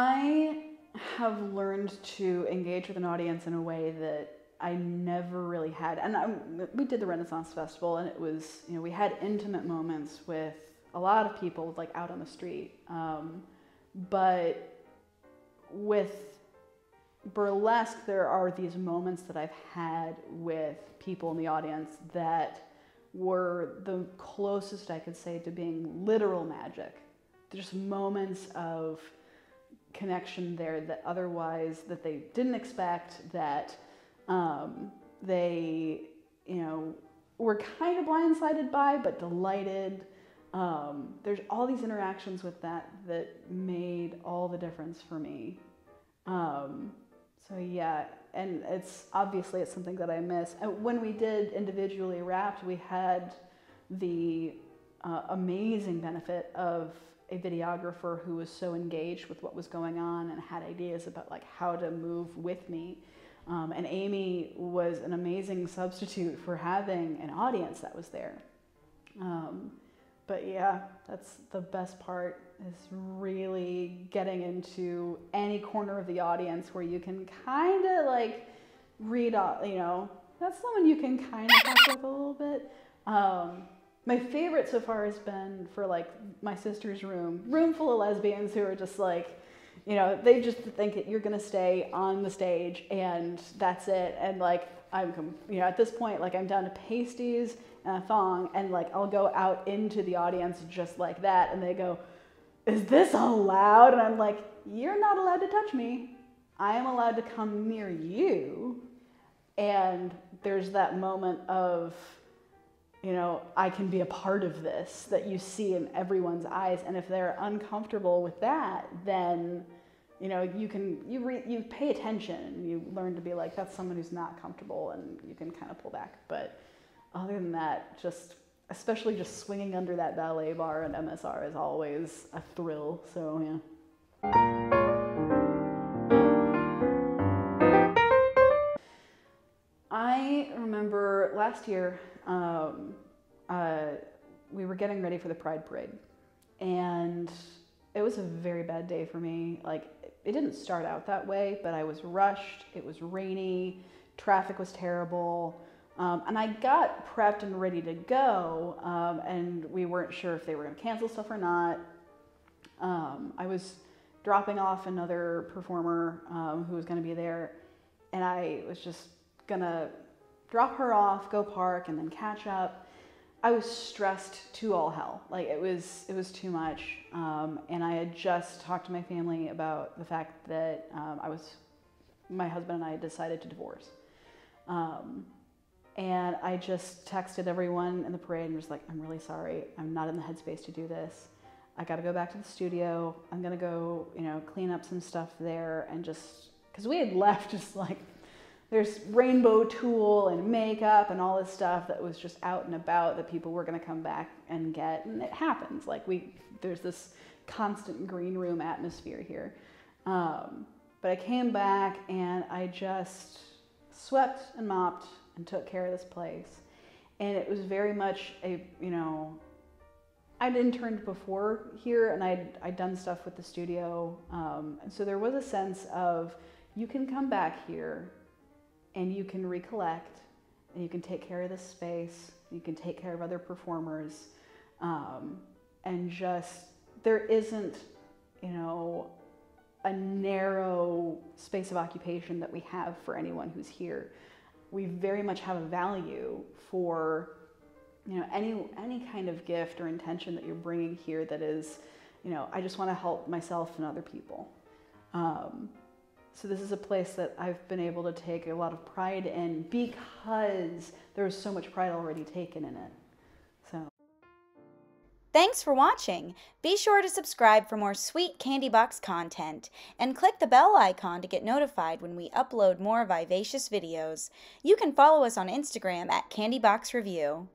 I have learned to engage with an audience in a way that I never really had. And we did the Renaissance Festival, and it was, you know, we had intimate moments with a lot of people, like out on the street. But with burlesque, there are these moments that I've had with people in the audience that were the closest I could say to being literal magic. There's moments of connection there that otherwise that they didn't expect, that they, you know, were kind of blindsided by, but delighted. There's all these interactions with that made all the difference for me. So yeah, and it's something that I miss. When we did Individually Wrapped, we had the amazing benefit of a videographer who was so engaged with what was going on and had ideas about like how to move with me. And Amy was an amazing substitute for having an audience that was there. But yeah, that's the best part, is really getting into any corner of the audience where you can kind of like read out, you know, that's someone you can kind of talk with a little bit. My favorite so far has been for like my sister's room full of lesbians who are just like, you know, they just think that you're gonna stay on the stage and that's it. And like, you know, at this point, like I'm down to pasties and a thong, and like I'll go out into the audience just like that, and they go, "Is this allowed?" And I'm like, "You're not allowed to touch me. I am allowed to come near you." And there's that moment of, you know, I can be a part of this that you see in everyone's eyes, and if they're uncomfortable with that, then you know, you pay attention and you learn to be like, that's someone who's not comfortable, and you can kind of pull back. But other than that, especially just swinging under that ballet bar and MSR is always a thrill. So yeah. I remember last year, we were getting ready for the Pride Parade, and it was a very bad day for me. Like, it didn't start out that way, but I was rushed. It was rainy. Traffic was terrible. And I got prepped and ready to go, and we weren't sure if they were going to cancel stuff or not. I was dropping off another performer who was going to be there, and I was just going to drop her off, go park, and then catch up. I was stressed to all hell. Like, it was too much. And I had just talked to my family about the fact that my husband and I had decided to divorce. And I just texted everyone in the parade and was like, "I'm really sorry. I'm not in the headspace to do this. I got to go back to the studio. I'm going to go, you know, clean up some stuff there." And just, cause we had left just like, there's rainbow tulle and makeup and all this stuff that was just out and about that people were going to come back and get, and it happens. Like, there's this constant green room atmosphere here. But I came back and I just swept and mopped and took care of this place, and it was very much a, you know, I'd interned before here, and I'd done stuff with the studio, and so there was a sense of, you can come back here, and you can recollect, and you can take care of this space, you can take care of other performers, and just, there isn't, you know, a narrow space of occupation that we have for anyone who's here. We very much have a value for, you know, any kind of gift or intention that you're bringing here that is, you know, I just want to help myself and other people. So this is a place that I've been able to take a lot of pride in, because there's so much pride already taken in it. So. Thanks for watching. Be sure to subscribe for more sweet candy box content, and click the bell icon to get notified when we upload more vivacious videos. You can follow us on Instagram at Candy Box Review.